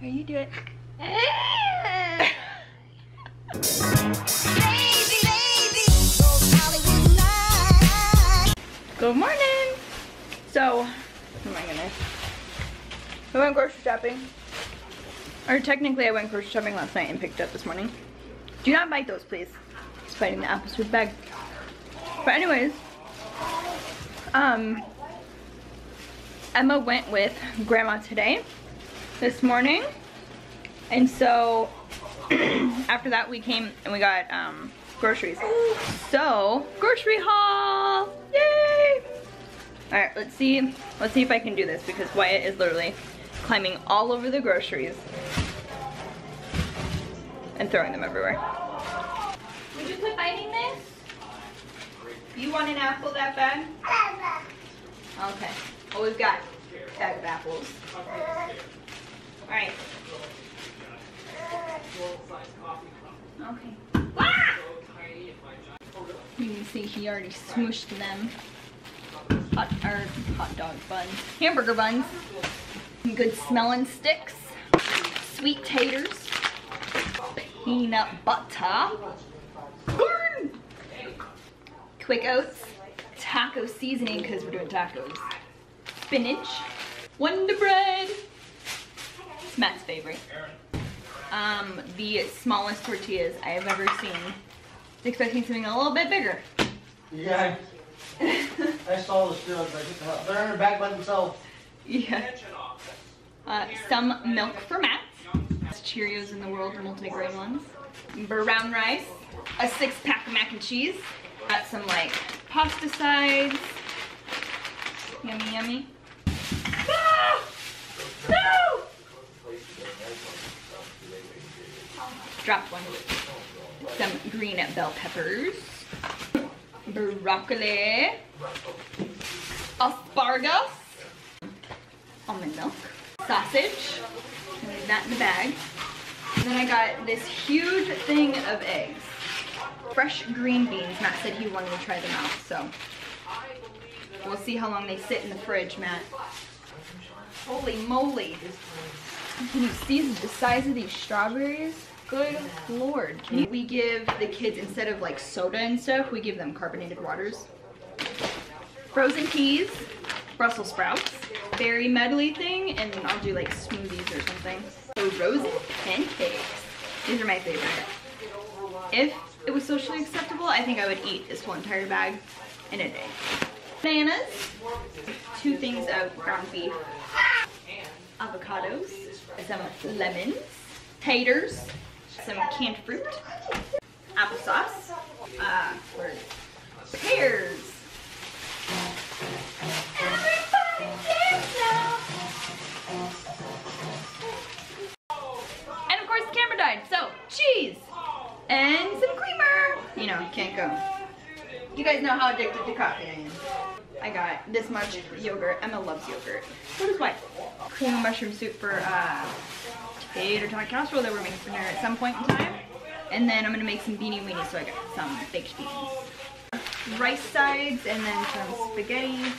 Are you doing? Good morning. So, oh my goodness, we went grocery shopping. Or technically, I went grocery shopping last night and picked up this morning. Do not bite those, please. He's biting the apple sweet bag. But anyways, Emma went with Grandma today, this morning, and so after that we came and we got groceries. So grocery haul, yay! All right, let's see if I can do this because Wyatt is literally climbing all over the groceries and throwing them everywhere. Would you quit biting this? You want an apple that bad? Okay. Well, we've got a bag of apples. All right. Okay. Ah! You can see he already smooshed them. Hot dog buns. Hamburger buns. Good smelling sticks. Sweet taters. Peanut butter. Burn! Quick oats. Taco seasoning because we're doing tacos. Spinach. Wonder bread. It's Matt's favorite. The smallest tortillas I have ever seen. I was expecting something a little bit bigger. Yeah. I saw the stuff. Like, they're in the back by themselves. Yeah. Some milk for Matt. Best Cheerios in the world, the multi-grain ones. Brown rice. A 6-pack of mac and cheese. Got some like pasta sides. Yummy, yummy. Ah! No! Dropped one. Some green bell peppers. Broccoli. Asparagus. Almond milk. Sausage. I leave that in the bag. And then I got this huge thing of eggs. Fresh green beans. Matt said he wanted to try them out, so we'll see how long they sit in the fridge, Matt. Holy moly. Can you see the size of these strawberries? Good lord. We give the kids, instead of like soda and stuff, we give them carbonated waters. Frozen peas, Brussels sprouts, berry medley thing, and I'll do like smoothies or something. So frozen pancakes. These are my favorite. If it was socially acceptable, I think I would eat this whole entire bag in a day. Bananas, 2 things of ground beef, avocados, some lemons, taters, some canned fruit, applesauce, pears. Everybody dance now. And of course the camera died, so cheese and some creamer. You know, can't go. You guys know how addicted to coffee I am. I got this much yogurt. Emma loves yogurt. What is what? Cream of mushroom soup for potato tot casserole that we're making for dinner at some point in time. And then I'm gonna make some beanie weenies, so I got some baked beans. Rice sides and then some spaghetti,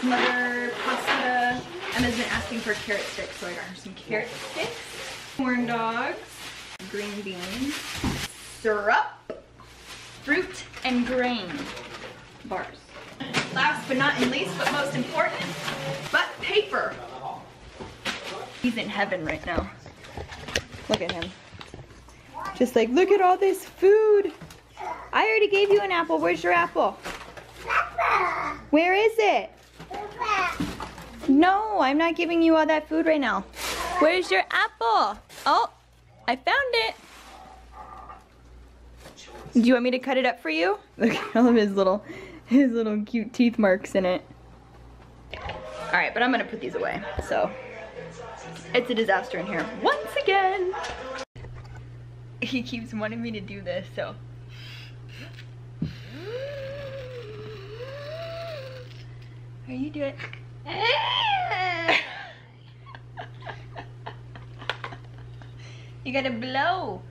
some other pasta. Emma's been asking for carrot sticks, so I got her some carrot sticks. Corn dogs, green beans, syrup, fruit and grain bars. Last but not least, but most important, but paper. He's in heaven right now. Look at him. Just like, look at all this food. I already gave you an apple. Where's your apple? Where is it? No, I'm not giving you all that food right now. Where's your apple? Oh, I found it. Do you want me to cut it up for you? Look at all of his little cute teeth marks in it. All right, but I'm gonna put these away. So it's a disaster in here once again. He keeps wanting me to do this, so. Are you doing? You gotta blow.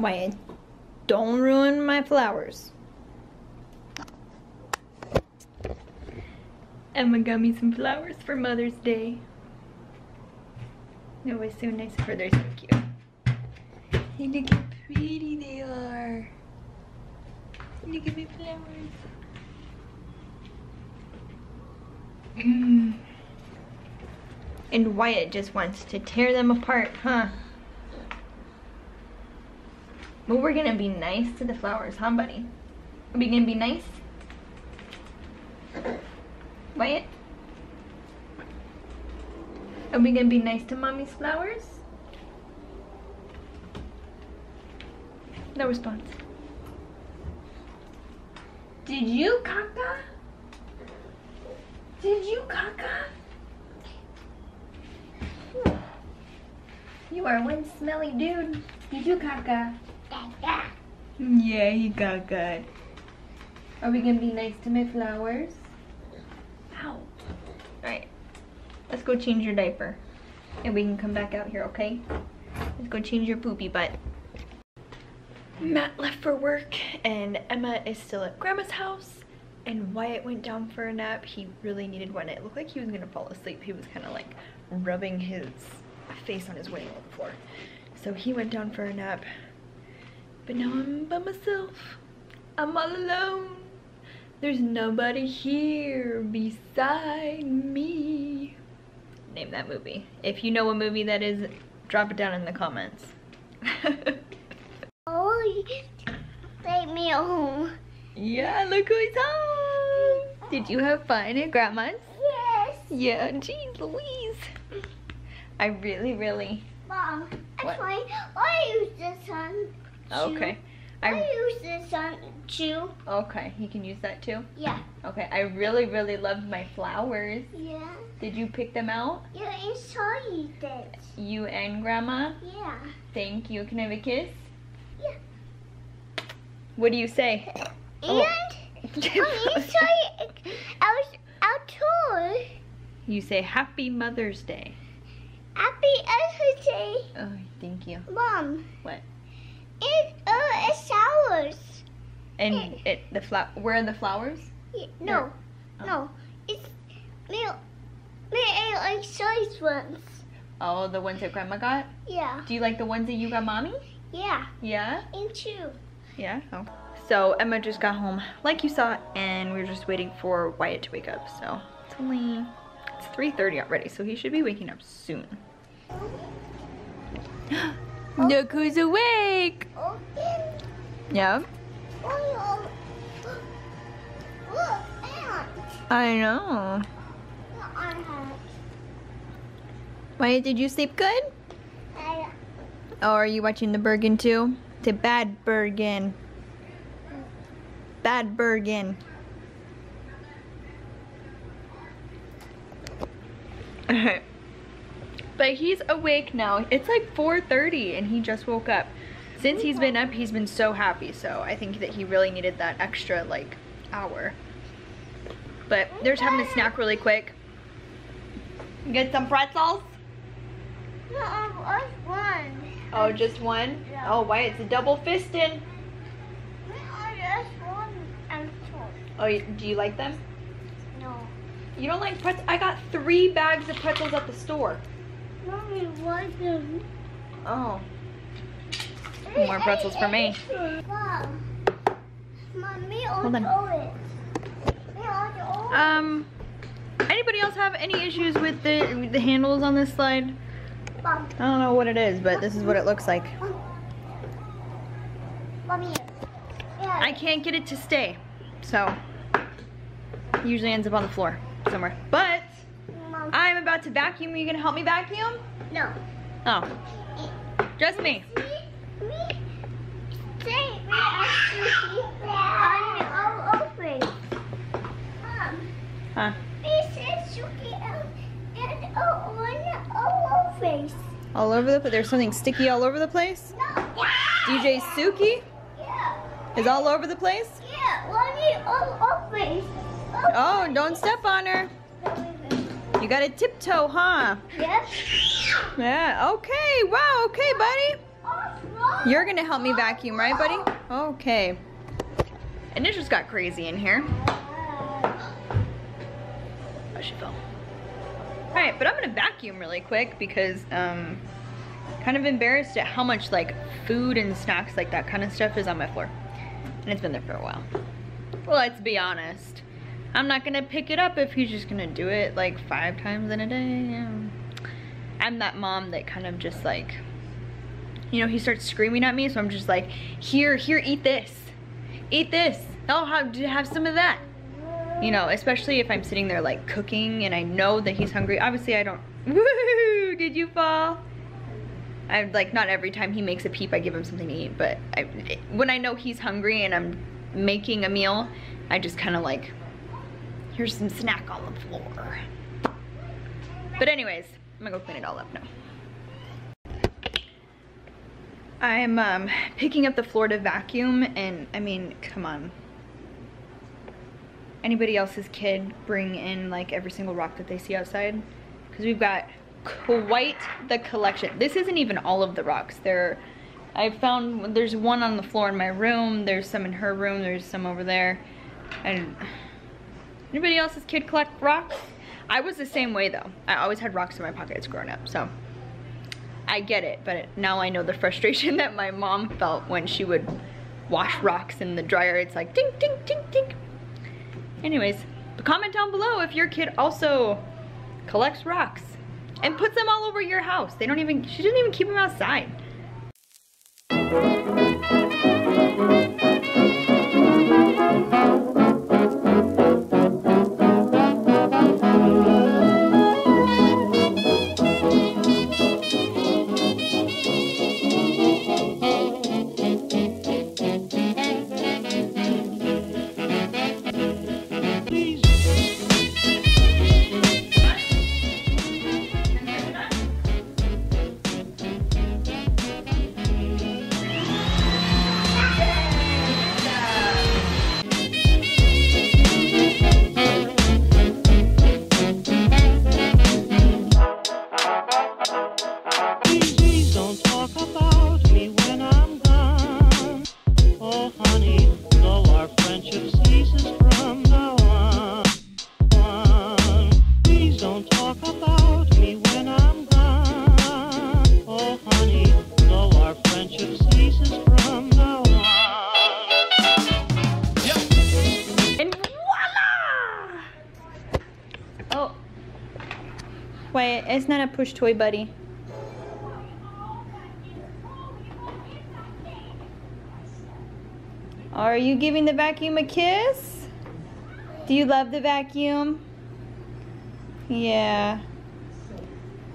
Wyatt, don't ruin my flowers. Emma got me some flowers for Mother's Day. It was so nice of her. They're so cute. Hey, look how pretty they are. Look at my flowers. And Wyatt just wants to tear them apart, huh? But we're gonna be nice to the flowers, huh, buddy? Are we gonna be nice? Wyatt? Are we gonna be nice to Mommy's flowers? No response. Did you caca? Did you caca? You are one smelly dude. Did you caca? Yeah, he caca. Are we gonna be nice to my flowers? Ow. Alright. Let's go change your diaper. And we can come back out here, okay? Let's go change your poopy butt. Matt left for work and Emma is still at Grandma's house. And Wyatt went down for a nap. He really needed one. It looked like he was gonna fall asleep. He was kind of like rubbing his face on his window on the floor. So he went down for a nap. But now I'm by myself. I'm all alone. There's nobody here beside me. Name that movie. If you know a movie that is, drop it down in the comments. Oh, take me home. Yeah, look who's home. Did you have fun at Grandma's? Yes. Yeah, geez Louise. I really. Mom, actually, I use this one. Okay. I use this on too. Okay, you can use that too? Yeah. Okay, I really loved my flowers. Yeah. Did you pick them out? Yeah, I saw you did. You and Grandma? Yeah. Thank you. Can I have a kiss? Yeah. What do you say? And I was out too. You say Happy Mother's Day. Happy Mother's Day. Oh, thank you. Mom. What? It's flowers. And where are the flowers? Yeah, no, oh. No, it's like size ones. Oh, the ones that Grandma got? Yeah. Do you like the ones that you got, Mommy? Yeah. Yeah? And two. Yeah. Oh. So Emma just got home, like you saw, and we were just waiting for Wyatt to wake up. So it's only 3:30 already, so he should be waking up soon. Oh. Look who's awake! Oh. Yeah. Oh, look, ant. I know. Wyatt, did you sleep good? Oh, are you watching the Bergen too? It's a bad Bergen. Bad Bergen. Alright. But he's awake now. It's like 4:30 and he just woke up. Since he's been up, he's been so happy. So I think that he really needed that extra like hour. But they're just having a snack really quick. Get some pretzels? No, just one. Oh, just one? Yeah. Oh, why? It's a double fisting. No, just one and two. Oh, do you like them? No. You don't like pretzels? I got 3 bags of pretzels at the store. Mommy, why them? Oh. More pretzels for me. Mom. Mommy, hold on. Anybody else have any issues with the handles on this slide? Mom. I don't know what it is, but this is what it looks like. Mommy. Yeah. I can't get it to stay, so it usually ends up on the floor somewhere. But Mom. I'm about to vacuum. Are you gonna help me vacuum? No. Oh. Just me. Huh. All over the place? There's something sticky all over the place? No. DJ Suki? Yeah. Is all over the place? Yeah, all over the place. Oh, don't step on her. You gotta tiptoe, huh? Yep. Yeah, okay. Wow, okay, buddy. You're gonna help me vacuum, right, buddy? Okay. And it just got crazy in here. Oh, she fell. All right, but I'm gonna vacuum really quick because kind of embarrassed at how much like food and snacks, like that kind of stuff, is on my floor. And it's been there for a while. Well, let's be honest. I'm not gonna pick it up if he's just gonna do it like 5 times in a day. I'm that mom that kind of just like, you know, he starts screaming at me, so I'm just like, here, eat this. Eat this. Oh, have some of that. You know, especially if I'm sitting there like cooking and I know that he's hungry. Obviously I don't, woo-hoo, did you fall? I'm like, not every time he makes a peep I give him something to eat, but when I know he's hungry and I'm making a meal, I just kind of like, here's some snack on the floor. But anyways, I'm gonna go clean it all up now. I'm picking up the floor to vacuum, and I mean, come on. Anybody else's kid bring in like every single rock that they see outside? Because we've got quite the collection. This isn't even all of the rocks. I found there's one on the floor in my room, there's some in her room, there's some over there. And anybody else's kid collect rocks? I was the same way though. I always had rocks in my pockets growing up, so I get it, but now I know the frustration that my mom felt when she would wash rocks in the dryer. It's like ding, ding, ding, ding. Anyways, comment down below if your kid also collects rocks and puts them all over your house. They don't even, she doesn't even keep them outside. Wyatt, it's not a push toy, buddy. Are you giving the vacuum a kiss? Do you love the vacuum? Yeah.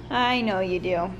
I know you do.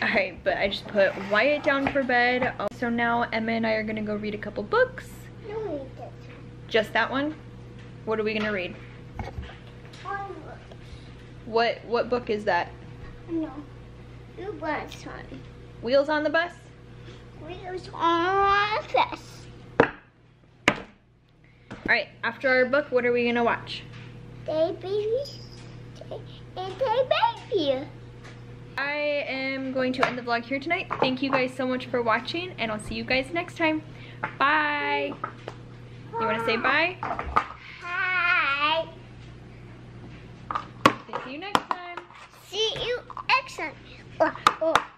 Alright, but I just put Wyatt down for bed. So now Emma and I are gonna go read a couple books. No, we didn't. Just that one? What are we gonna read? One book. What book is that? No. The bus one. Wheels on the Bus? Wheels on the Bus. Alright, after our book, what are we gonna watch? Day baby. I am going to end the vlog here tonight. Thank you guys so much for watching, and I'll see you guys next time. Bye. You want to say bye? Hi. See you next time. See you next time.